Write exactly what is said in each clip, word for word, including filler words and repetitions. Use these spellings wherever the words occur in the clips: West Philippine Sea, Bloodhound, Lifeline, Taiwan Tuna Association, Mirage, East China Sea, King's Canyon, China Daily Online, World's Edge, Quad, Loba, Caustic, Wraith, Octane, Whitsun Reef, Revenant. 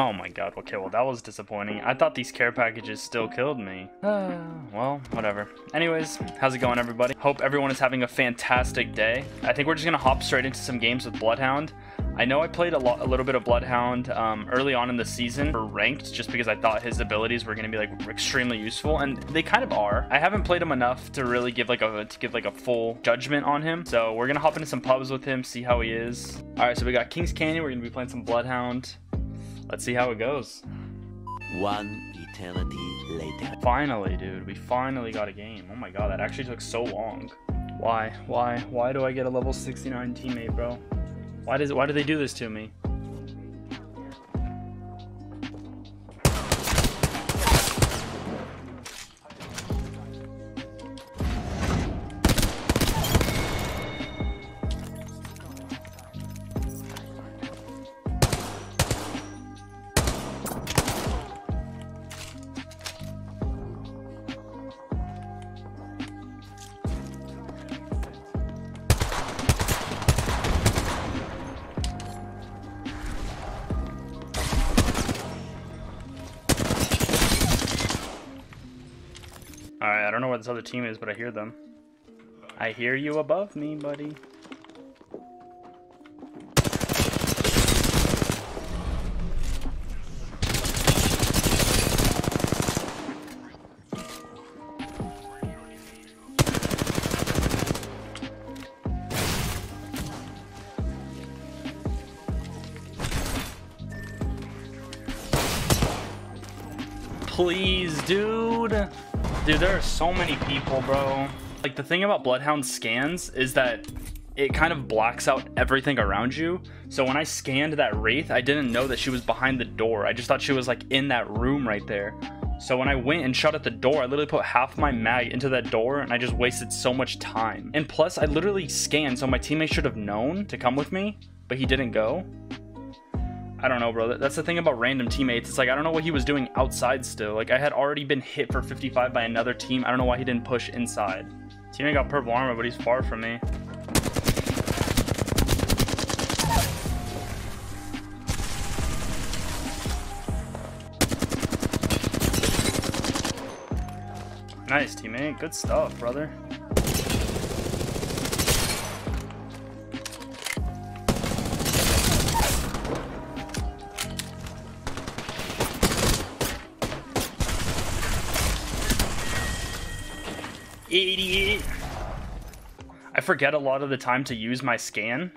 Oh my god, okay, well that was disappointing. I thought these care packages still killed me. Uh, well, whatever. Anyways, how's it going, everybody? Hope everyone is having a fantastic day. I think we're just gonna hop straight into some games with Bloodhound. I know I played a, lot, a little bit of Bloodhound um, early on in the season for ranked, just because I thought his abilities were gonna be like extremely useful, and they kind of are. I haven't played him enough to really give like a to give like a full judgment on him. So we're gonna hop into some pubs with him, see how he is. All right, so we got King's Canyon. We're gonna be playing some Bloodhound. Let's see how it goes. One eternity later. Finally, dude, we finally got a game. Oh my god, that actually took so long. Why, why, why do I get a level sixty-nine teammate, bro? Why does, why do they do this to me? Alright, I don't know where this other team is, but I hear them. I hear you above me, buddy. Please, dude! Dude, there are so many people, bro. Like, the thing about Bloodhound scans is that it kind of blocks out everything around you. So when I scanned that Wraith, I didn't know that she was behind the door. I just thought she was like in that room right there. So when I went and shot at the door, I literally put half my mag into that door and I just wasted so much time. And plus I literally scanned, so my teammate should have known to come with me, but he didn't go. I don't know, bro. That's the thing about random teammates. It's like, I don't know what he was doing outside still. Like, I had already been hit for fifty-five by another team. I don't know why he didn't push inside. Teammate got purple armor, but he's far from me. Nice, teammate. Good stuff, brother. Idiot. I forget a lot of the time to use my scan.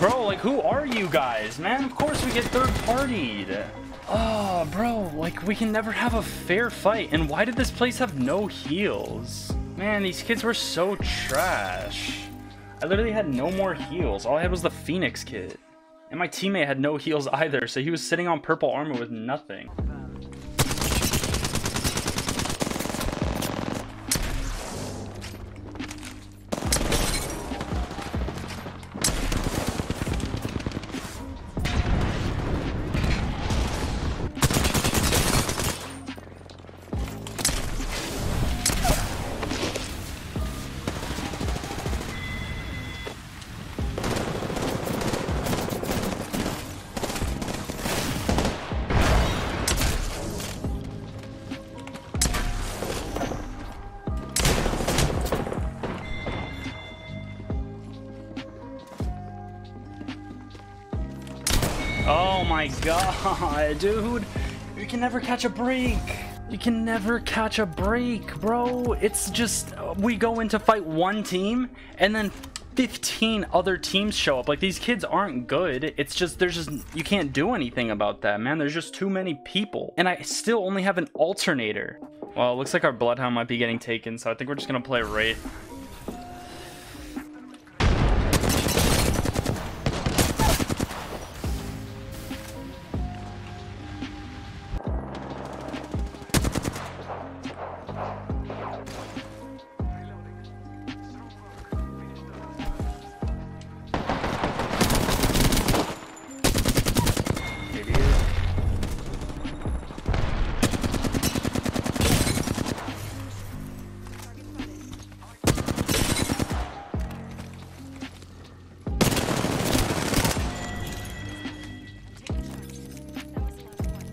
Bro, like, who are you guys, man? Of course we get third-partied. Oh, bro, like, we can never have a fair fight. And why did this place have no heals? Man, these kids were so trash. I literally had no more heals. All I had was the Phoenix kit. And my teammate had no heals either, so he was sitting on purple armor with nothing. Oh my god, dude, you can never catch a break. You can never catch a break, bro. It's just, we go in to fight one team and then fifteen other teams show up. Like, these kids aren't good. It's just, there's just, you can't do anything about that, man. There's just too many people. And I still only have an alternator. Well, it looks like our Bloodhound might be getting taken, so I think we're just gonna play Wraith.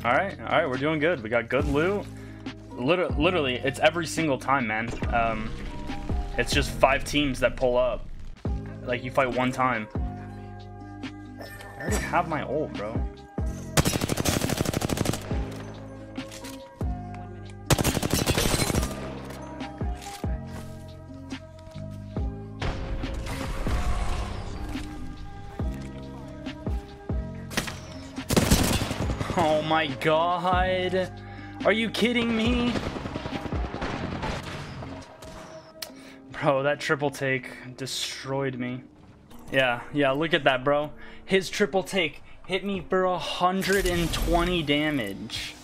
All right, all right, we're doing good. We got good loot. Literally, literally it's every single time, man. Um, it's just five teams that pull up. Like, you fight one time. I already have my ult, bro. Oh my god. Are you kidding me? Bro, that triple take destroyed me. Yeah, yeah, look at that, bro. His triple take hit me for one hundred twenty damage.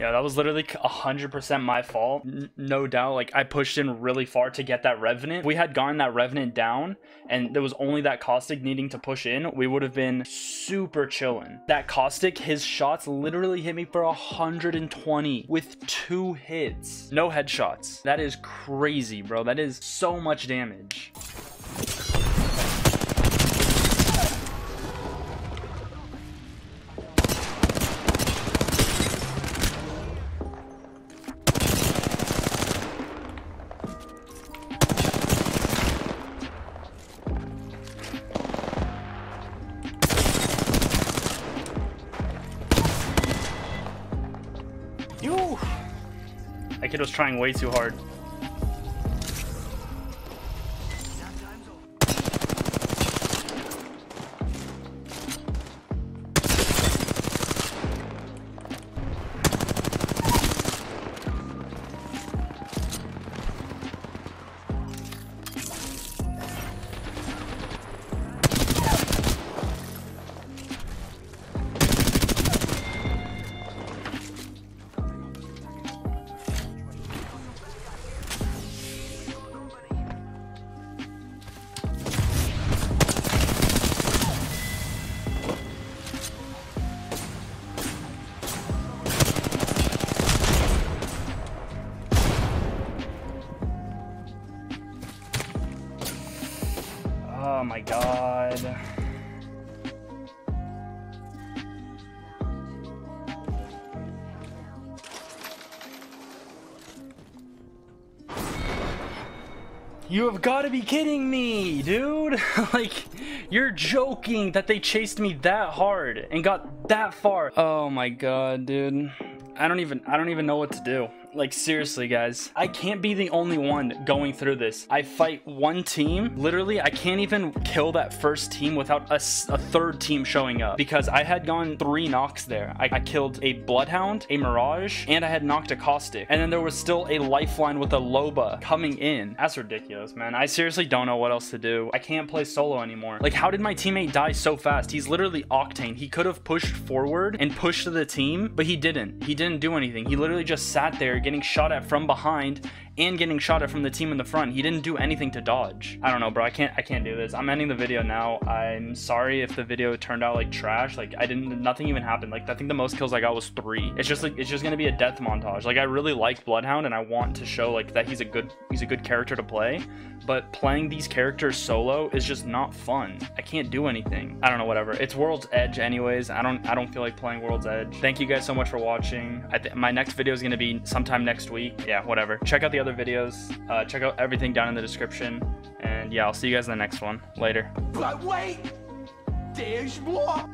Yeah, that was literally one hundred percent my fault. N no doubt, like, I pushed in really far to get that Revenant. If we had gotten that Revenant down, and there was only that Caustic needing to push in, we would have been super chillin'. That Caustic, his shots literally hit me for one hundred twenty with two hits. No headshots. That is crazy, bro. That is so much damage. That kid was trying way too hard. Oh my god. You have got to be kidding me, dude. Like, you're joking that they chased me that hard and got that far. Oh my god, dude. I don't even I don't even know what to do. Like, seriously, guys, I can't be the only one going through this. I fight one team. Literally, I can't even kill that first team without a, a third team showing up, because I had gone three knocks there. I, I killed a Bloodhound, a Mirage, and I had knocked a Caustic. And then there was still a Lifeline with a Loba coming in. That's ridiculous, man. I seriously don't know what else to do. I can't play solo anymore. Like, how did my teammate die so fast? He's literally Octane. He could have pushed forward and pushed to the team, but he didn't. He didn't do anything. He literally just sat there, getting shot at from behind and getting shot at from the team in the front. He didn't do anything to dodge. I don't know, bro. I can't I can't do this. I'm ending the video now. I'm sorry if the video turned out like trash. Like, I didn't nothing even happened. Like, I think the most kills I got was three. It's just like it's just gonna be a death montage. Like, I really like Bloodhound and I want to show like that he's a good he's a good character to play, but playing these characters solo is just not fun. I can't do anything. I don't know, whatever. It's World's Edge anyways. I don't I don't feel like playing World's Edge. Thank you guys so much for watching. I th my next video is gonna be sometime next week. Yeah, whatever. Check out the other videos, uh check out everything down in the description, and yeah, I'll see you guys in the next one. Later. But wait, there's more.